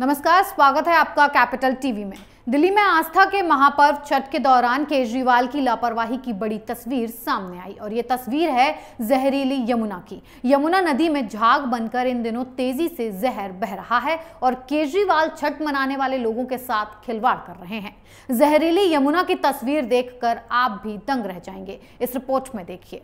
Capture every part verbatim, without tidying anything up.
नमस्कार, स्वागत है आपका कैपिटल टीवी में। दिल्ली में आस्था के महापर्व छठ के दौरान केजरीवाल की लापरवाही की बड़ी तस्वीर सामने आई और ये तस्वीर है जहरीली यमुना की। यमुना नदी में झाग बनकर इन दिनों तेजी से जहर बह रहा है और केजरीवाल छठ मनाने वाले लोगों के साथ खिलवाड़ कर रहे हैं। जहरीली यमुना की तस्वीर देखकर आप भी दंग रह जाएंगे। इस रिपोर्ट में देखिए।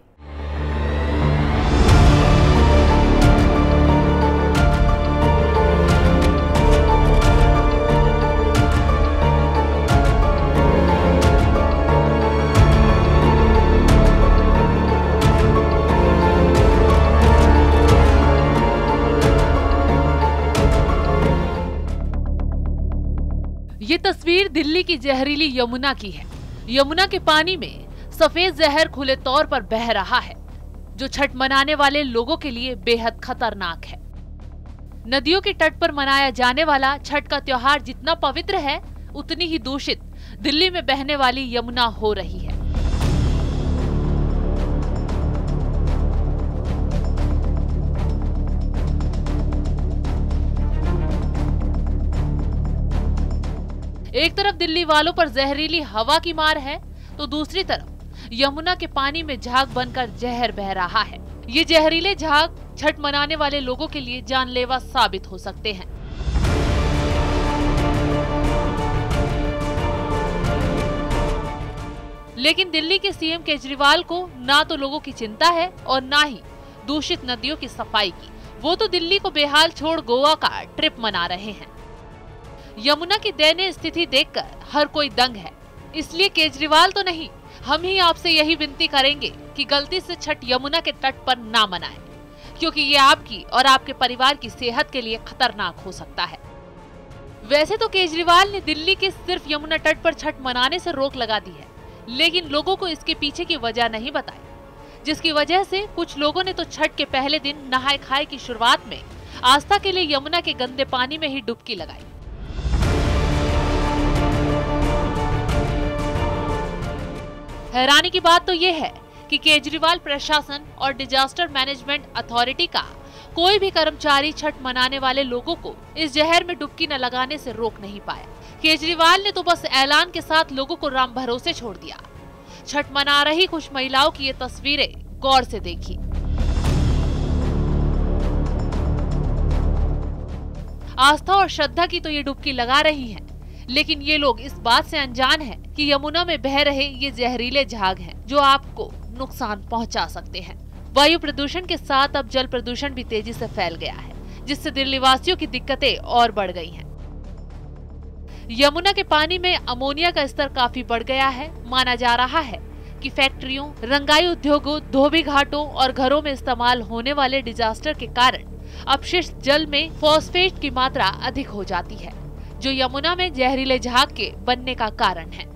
ये तस्वीर दिल्ली की जहरीली यमुना की है। यमुना के पानी में सफेद जहर खुले तौर पर बह रहा है, जो छठ मनाने वाले लोगों के लिए बेहद खतरनाक है। नदियों के तट पर मनाया जाने वाला छठ का त्योहार जितना पवित्र है, उतनी ही दूषित दिल्ली में बहने वाली यमुना हो रही है। एक तरफ दिल्ली वालों पर जहरीली हवा की मार है, तो दूसरी तरफ यमुना के पानी में झाग बनकर जहर बह रहा है। ये जहरीले झाग छठ मनाने वाले लोगों के लिए जानलेवा साबित हो सकते हैं। लेकिन दिल्ली के सीएम केजरीवाल को ना तो लोगों की चिंता है और ना ही दूषित नदियों की सफाई की। वो तो दिल्ली को बेहाल छोड़ गोवा का ट्रिप मना रहे हैं। यमुना की दयनीय स्थिति देखकर हर कोई दंग है। इसलिए केजरीवाल तो नहीं, हम ही आपसे यही विनती करेंगे कि गलती से छठ यमुना के तट पर ना मनाएं, क्योंकि ये आपकी और आपके परिवार की सेहत के लिए खतरनाक हो सकता है। वैसे तो केजरीवाल ने दिल्ली के सिर्फ यमुना तट पर छठ मनाने से रोक लगा दी है, लेकिन लोगों को इसके पीछे की वजह नहीं बताई, जिसकी वजह से कुछ लोगों ने तो छठ के पहले दिन नहाए खाए की शुरुआत में आस्था के लिए यमुना के गंदे पानी में ही डुबकी लगाई। हैरानी की बात तो ये है कि केजरीवाल प्रशासन और डिजास्टर मैनेजमेंट अथॉरिटी का कोई भी कर्मचारी छठ मनाने वाले लोगों को इस जहर में डुबकी न लगाने से रोक नहीं पाया। केजरीवाल ने तो बस ऐलान के साथ लोगों को राम भरोसे छोड़ दिया। छठ मना रही कुछ महिलाओं की ये तस्वीरें गौर से देखी। आस्था और श्रद्धा की तो ये डुबकी लगा रही है, लेकिन ये लोग इस बात से अनजान हैं कि यमुना में बह रहे ये जहरीले झाग हैं, जो आपको नुकसान पहुंचा सकते हैं। वायु प्रदूषण के साथ अब जल प्रदूषण भी तेजी से फैल गया है, जिससे दिल्ली वासियों की दिक्कतें और बढ़ गई हैं। यमुना के पानी में अमोनिया का स्तर काफी बढ़ गया है। माना जा रहा है कि फैक्ट्रियों, रंगाई उद्योगों, धोबी घाटों और घरों में इस्तेमाल होने वाले डिजास्टर के कारण अपशिष्ट जल में फॉस्फेट की मात्रा अधिक हो जाती है, जो यमुना में जहरीले झाग के बनने का कारण है।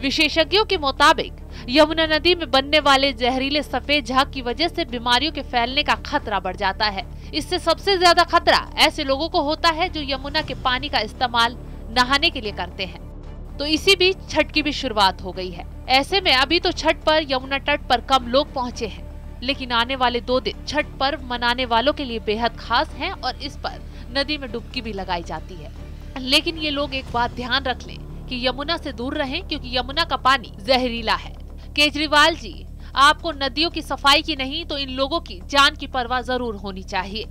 विशेषज्ञों के मुताबिक यमुना नदी में बनने वाले जहरीले सफेद झाग की वजह से बीमारियों के फैलने का खतरा बढ़ जाता है। इससे सबसे ज्यादा खतरा ऐसे लोगों को होता है जो यमुना के पानी का इस्तेमाल नहाने के लिए करते हैं। तो इसी बीच छठ की भी शुरुआत हो गई है। ऐसे में अभी तो छठ पर यमुना तट पर कम लोग पहुँचे हैं, लेकिन आने वाले दो दिन छठ पर्व मनाने वालों के लिए बेहद खास है और इस पर नदी में डुबकी भी लगाई जाती है। लेकिन ये लोग एक बात ध्यान रख लें कि यमुना से दूर रहें, क्योंकि यमुना का पानी जहरीला है। केजरीवाल जी, आपको नदियों की सफाई की नहीं तो इन लोगों की जान की परवाह जरूर होनी चाहिए।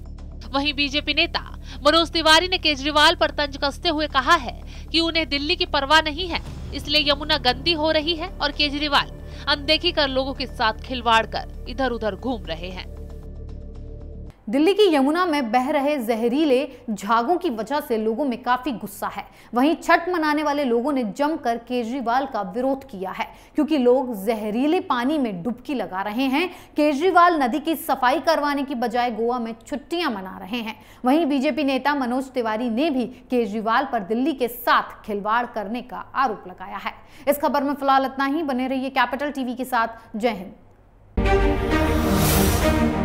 वहीं बीजेपी नेता मनोज तिवारी ने केजरीवाल पर तंज कसते हुए कहा है कि उन्हें दिल्ली की परवाह नहीं है, इसलिए यमुना गंदी हो रही है और केजरीवाल अनदेखी कर लोगों के साथ खिलवाड़ कर इधर उधर घूम रहे हैं। दिल्ली की यमुना में बह रहे जहरीले झागों की वजह से लोगों में काफी गुस्सा है। वहीं छठ मनाने वाले लोगों ने जमकर केजरीवाल का विरोध किया है, क्योंकि लोग जहरीले पानी में डुबकी लगा रहे हैं। केजरीवाल नदी की सफाई करवाने की बजाय गोवा में छुट्टियां मना रहे हैं। वहीं बीजेपी नेता मनोज तिवारी ने भी केजरीवाल पर दिल्ली के साथ खिलवाड़ करने का आरोप लगाया है। इस खबर में फिलहाल इतना ही। बने रहिए कैपिटल टीवी के साथ। जय हिंद।